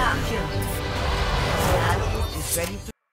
Champions. Is ready for